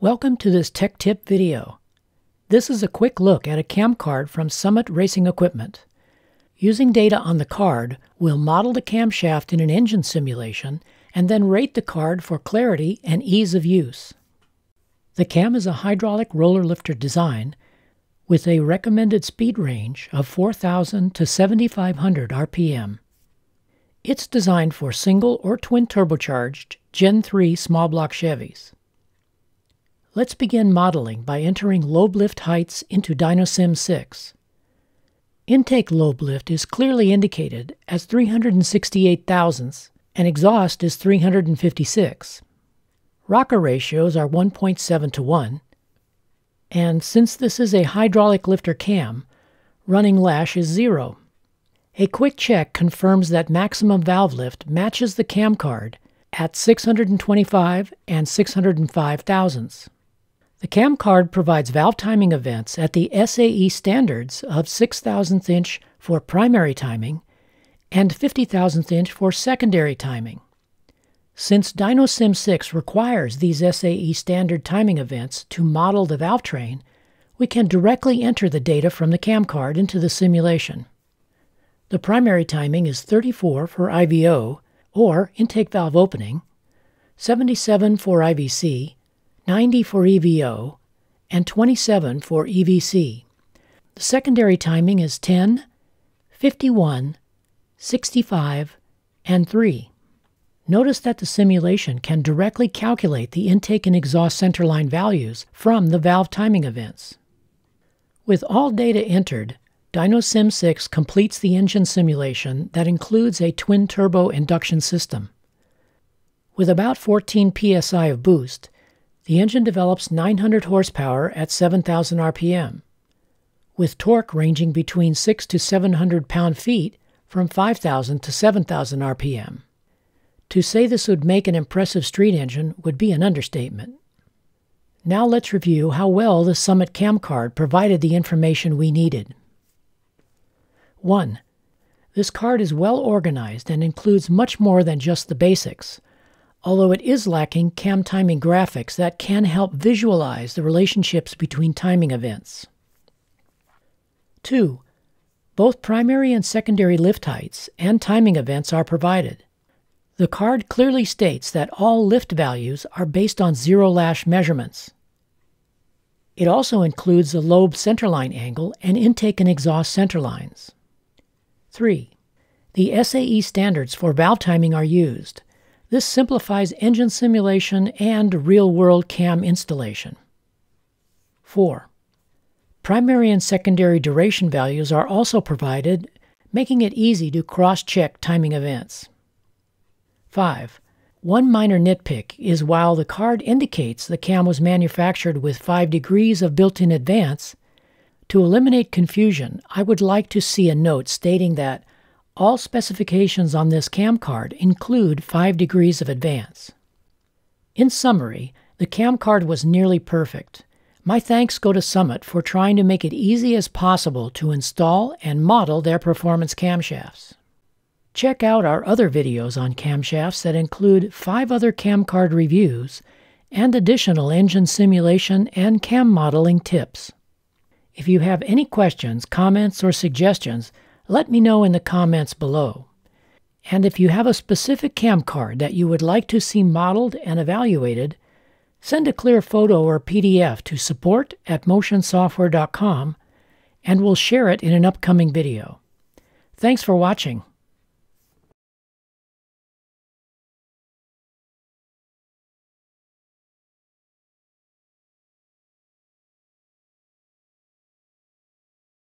Welcome to this Tech Tip video. This is a quick look at a cam card from Summit Racing Equipment. Using data on the card, we'll model the camshaft in an engine simulation and then rate the card for clarity and ease of use. The cam is a hydraulic roller lifter design with a recommended speed range of 4,000 to 7,500 RPM. It's designed for single or twin turbocharged Gen 3 small block Chevys. Let's begin modeling by entering lobe lift heights into DynoSim6. Intake lobe lift is clearly indicated as 368 thousandths and exhaust is 356. Rocker ratios are 1.7 to 1. And since this is a hydraulic lifter cam, running lash is 0. A quick check confirms that maximum valve lift matches the cam card at 625 and 605 thousandths. The cam card provides valve timing events at the SAE standards of 6,000th inch for primary timing and 50,000th inch for secondary timing. Since DynoSim6 requires these SAE standard timing events to model the valve train, we can directly enter the data from the cam card into the simulation. The primary timing is 34 for IVO, or intake valve opening, 77 for IVC, 90 for EVO, and 27 for EVC. The secondary timing is 10, 51, 65, and 3. Notice that the simulation can directly calculate the intake and exhaust centerline values from the valve timing events. With all data entered, DynoSim6 completes the engine simulation that includes a twin-turbo induction system. With about 14 PSI of boost, the engine develops 900 horsepower at 7,000 RPM, with torque ranging between 6 to 700 pound-feet from 5,000 to 7,000 RPM. To say this would make an impressive street engine would be an understatement. Now let's review how well the Summit cam card provided the information we needed. 1. This card is well organized and includes much more than just the basics, although it is lacking cam timing graphics that can help visualize the relationships between timing events. 2. Both primary and secondary lift heights and timing events are provided. The card clearly states that all lift values are based on zero lash measurements. It also includes the lobe centerline angle and intake and exhaust centerlines. 3. The SAE standards for valve timing are used. This simplifies engine simulation and real-world cam installation. 4. Primary and secondary duration values are also provided, making it easy to cross-check timing events. 5. One minor nitpick is while the card indicates the cam was manufactured with 5 degrees of built-in advance, to eliminate confusion, I would like to see a note stating that all specifications on this cam card include 5 degrees of advance. In summary, the cam card was nearly perfect. My thanks go to Summit for trying to make it easy as possible to install and model their performance camshafts. Check out our other videos on camshafts that include 5 other cam card reviews and additional engine simulation and cam modeling tips. If you have any questions, comments, or suggestions, let me know in the comments below. And if you have a specific cam card that you would like to see modeled and evaluated, send a clear photo or PDF to support@motionsoftware.com and we'll share it in an upcoming video. Thanks for watching.